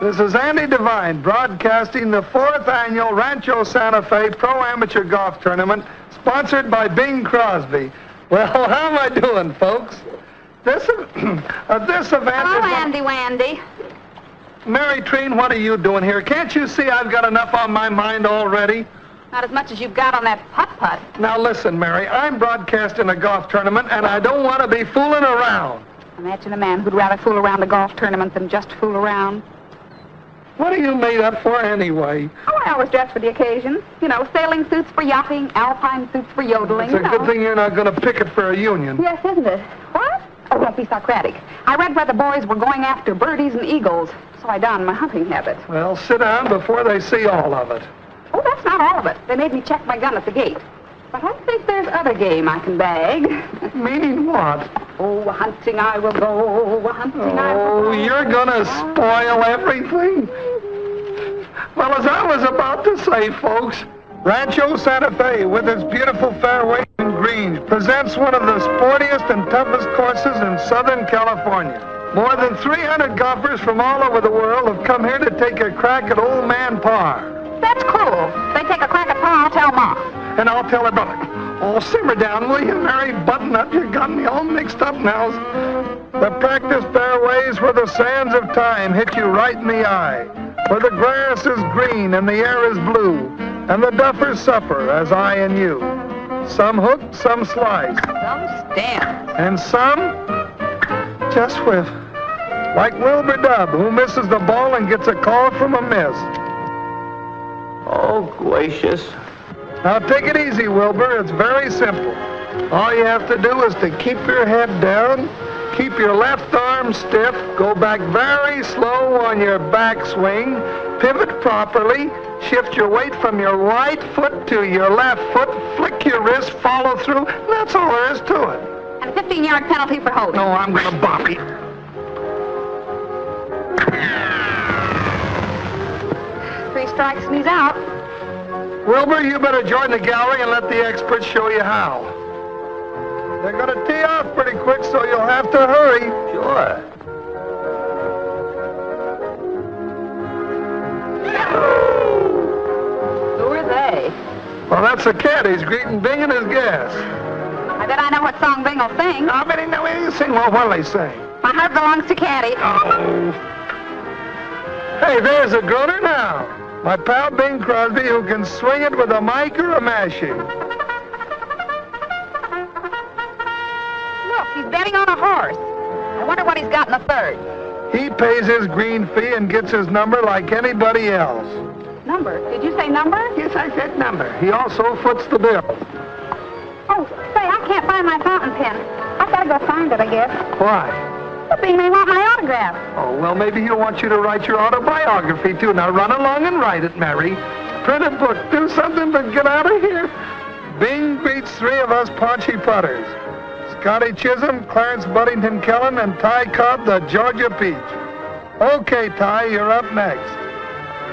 This is Andy Devine broadcasting the 4th annual Rancho Santa Fe Pro Amateur Golf Tournament, sponsored by Bing Crosby. Well, how am I doing, folks? This event is... Oh, Andy Wandy. Mary Treen, what are you doing here? Can't you see I've got enough on my mind already? Not as much as you've got on that putt-putt. Now, listen, Mary, I'm broadcasting a golf tournament, and I don't want to be fooling around. Imagine a man who'd rather fool around a golf tournament than just fool around. What are you made up for, anyway? Oh, I always dress for the occasion. You know, sailing suits for yachting, alpine suits for yodeling. It's a good thing you're not going to picket for a union. Yes, isn't it? What? Oh, don't be Socratic. I read where the boys were going after birdies and eagles, so I donned my hunting habit. Well, sit down before they see all of it. Oh, that's not all of it. They made me check my gun at the gate. But I think there's other game I can bag. Meaning what? Oh, hunting I will go, hunting I will go. Oh, you're gonna spoil everything? Well, as I was about to say, folks, Rancho Santa Fe, with its beautiful fairways and greens, presents one of the sportiest and toughest courses in Southern California. More than 300 golfers from all over the world have come here to take a crack at Old Man Par. That's cool. They take a crack at Par, I'll tell Ma. And I'll tell her brother. Oh, simmer down, will you, Mary? Button up. You got me all mixed up now. The practice fairways where the sands of time hit you right in the eye, where the grass is green and the air is blue, and the duffers suffer, as I and you. Some hook, some slice. Some stand. And some just whiff. Like Wilbur Dubb, who misses the ball and gets a call from a miss. Oh, gracious. Now, take it easy, Wilbur. It's very simple. All you have to do is to keep your head down, keep your left arm stiff, go back very slow on your backswing, pivot properly, shift your weight from your right foot to your left foot, flick your wrist, follow through. That's all there is to it. And a 15-yard penalty for holding. No, I'm going to bop it. Three strikes and he's out. Wilbur, you better join the gallery and let the experts show you how. They're going to tee off pretty quick, so you'll have to hurry. Sure. Who are they? Well, that's the cat. He's greeting Bing and his guests. I bet I know what song Bing will sing. I bet he knows what he'll sing. Well, what'll he sing? My heart belongs to Caddy. Oh. Hey, there's a groaner now. My pal Bing Crosby, who can swing it with a mic or a mashie. Look, he's betting on a horse. I wonder what he's got in the third. He pays his green fee and gets his number like anybody else. Number? Did you say number? Yes, I said number. He also foots the bill. Oh, say, I can't find my fountain pen. I've got to go find it, I guess. Why? Bing may want my autograph. Oh, well, maybe he'll want you to write your autobiography, too. Now, run along and write it, Mary. Print a book. Do something, but get out of here. Bing greets three of us paunchy putters. Scotty Chisholm, Clarence Buddington Kellen, and Ty Cobb, the Georgia Peach. Okay, Ty, you're up next.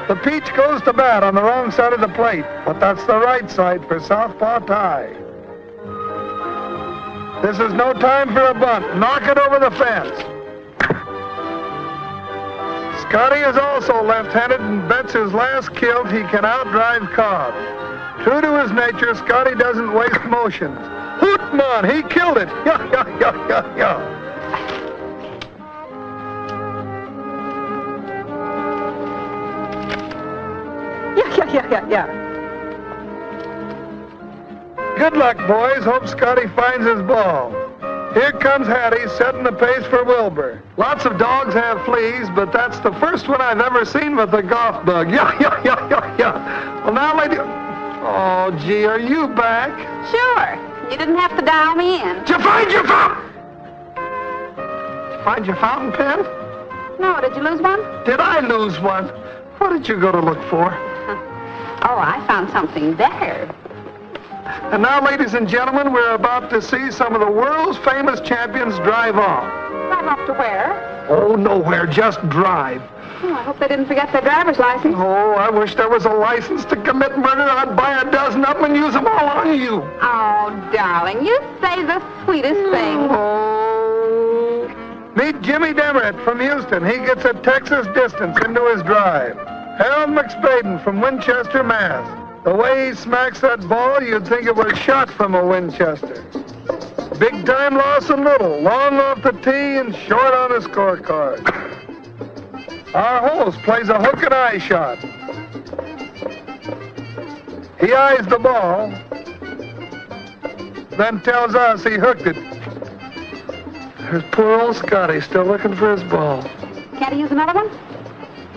The Peach goes to bat on the wrong side of the plate, but that's the right side for Southpaw Ty. This is no time for a bunt. Knock it over the fence. Scotty is also left-handed and bets his last kilt he can outdrive Cobb. True to his nature, Scotty doesn't waste motions. Hootman, he killed it! Yah, yah, yah, yah, yah. Yeah, yeah, yeah, yeah. Good luck, boys. Hope Scotty finds his ball. Here comes Hattie, setting the pace for Wilbur. Lots of dogs have fleas, but that's the first one I've ever seen with a golf bug. Yeah, yeah, yeah, yeah, yeah. Well, now, lady... Oh, gee, are you back? Sure. You didn't have to dial me in. Did you find your fountain? Find your fountain pen? No, did you lose one? Did I lose one? What did you go to look for? Oh, I found something there. And now, ladies and gentlemen, we're about to see some of the world's famous champions drive off. Drive off to where? Oh, nowhere. Just drive. Oh, I hope they didn't forget their driver's license. Oh, I wish there was a license to commit murder. I'd buy a dozen of them and use them all on you. Oh, darling, you say the sweetest thing. Oh. Meet Jimmy Demaret from Houston. He gets a Texas distance into his drive. Harold McSpaden from Winchester, Mass. The way he smacks that ball, you'd think it was shot from a Winchester. Big-time Lawson Little, long off the tee and short on the scorecard. Our host plays a hook-and-eye shot. He eyes the ball, then tells us he hooked it. There's poor old Scotty still looking for his ball. Can't he use another one?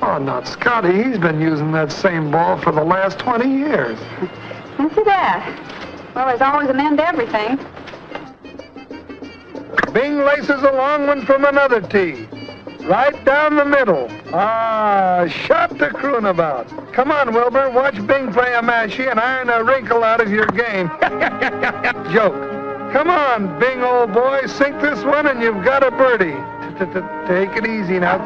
Oh, not Scotty. He's been using that same ball for the last 20 years. Isn't that? Well, there's always an end to everything. Bing laces a long one from another tee. Right down the middle. Ah, shot to croon about. Come on, Wilbur, watch Bing play a mashie and iron a wrinkle out of your game. Joke. Come on, Bing, old boy, sink this one and you've got a birdie. Take it easy now.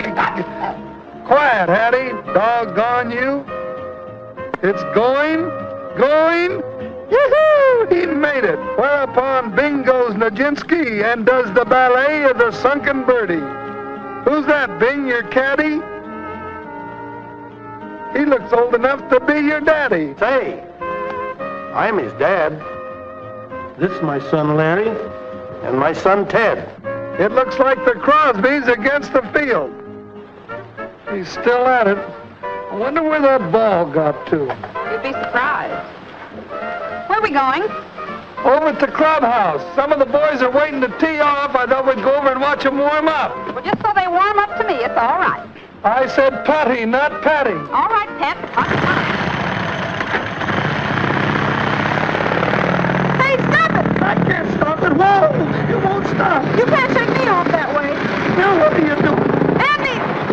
Quiet, Hattie. Doggone you. It's going, going. Yoo-hoo! He made it. Whereupon Bing goes Nijinsky and does the ballet of the sunken birdie. Who's that, Bing, your caddy? He looks old enough to be your daddy. Say, I'm his dad. This is my son, Larry, and my son, Ted. It looks like the Crosbys against the field. He's still at it. I wonder where that ball got to. You'd be surprised. Where are we going? Over at the clubhouse. Some of the boys are waiting to tee off. I thought we'd go over and watch them warm up. Well, just so they warm up to me, it's all right. I said putty, not patty. All right, Pep. Hey, stop it! I can't stop it. Whoa! It won't stop. You can't shake me off that way. Now, what are you doing?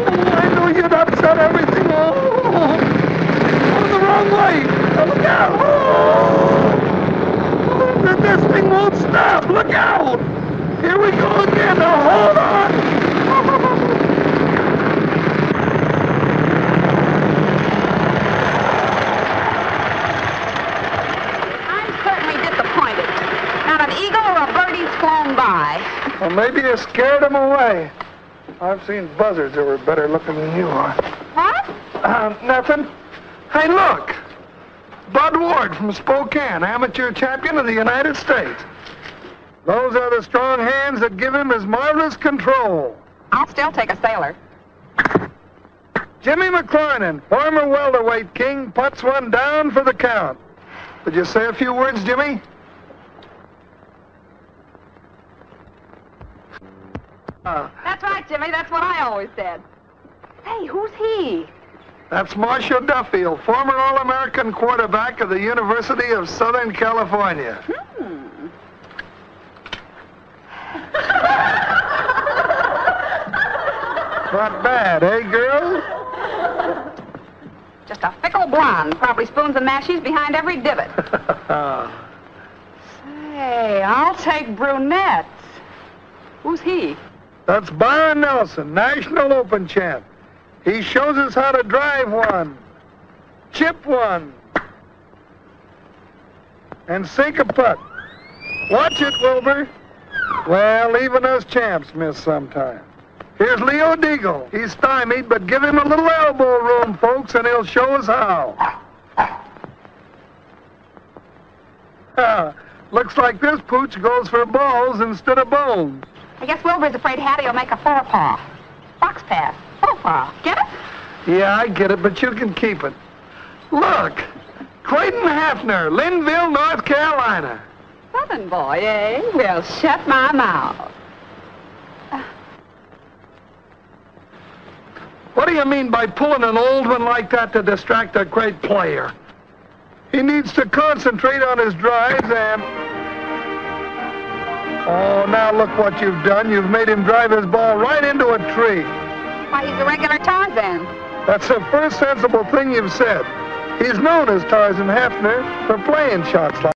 I knew you'd upset everything. Oh, the wrong way. Oh, look out. Oh, this thing won't stop. Look out. Here we go again. Now, hold on. I'm certainly disappointed. Not an eagle or a birdie's flown by. Well, maybe you scared him away. I've seen buzzards that were better looking than you are. What? Nothing. Hey, look. Bud Ward from Spokane, amateur champion of the United States. Those are the strong hands that give him his marvelous control. I'll still take a sailor. Jimmy McClernan, former welterweight king, puts one down for the count. Would you say a few words, Jimmy? That's right, Jimmy. That's what I always said. Hey, who's he? That's Marshall Duffield, former All-American quarterback of the University of Southern California. Not bad, eh, girl? Just a fickle blonde. Probably spoons and mashies behind every divot. Say, I'll take brunettes. Who's he? That's Byron Nelson, National Open champ. He shows us how to drive one, chip one, and sink a putt. Watch it, Wilbur. Well, even us champs miss sometimes. Here's Leo Diegel. He's stymied, but give him a little elbow room, folks, and he'll show us how. Looks like this pooch goes for balls instead of bones. I guess Wilbur's afraid Hattie will make a forepaw. Fox pass. Forepaw. Get it? Yeah, I get it, but you can keep it. Look, Clayton Heafner, Lynnville, North Carolina. Southern boy, eh? Well, shut my mouth. What do you mean by pulling an old one like that to distract a great player? He needs to concentrate on his drives and... Oh, now look what you've done. You've made him drive his ball right into a tree. Why, he's a regular Tarzan. That's the first sensible thing you've said. He's known as Tarzan Heafner for playing shots like that.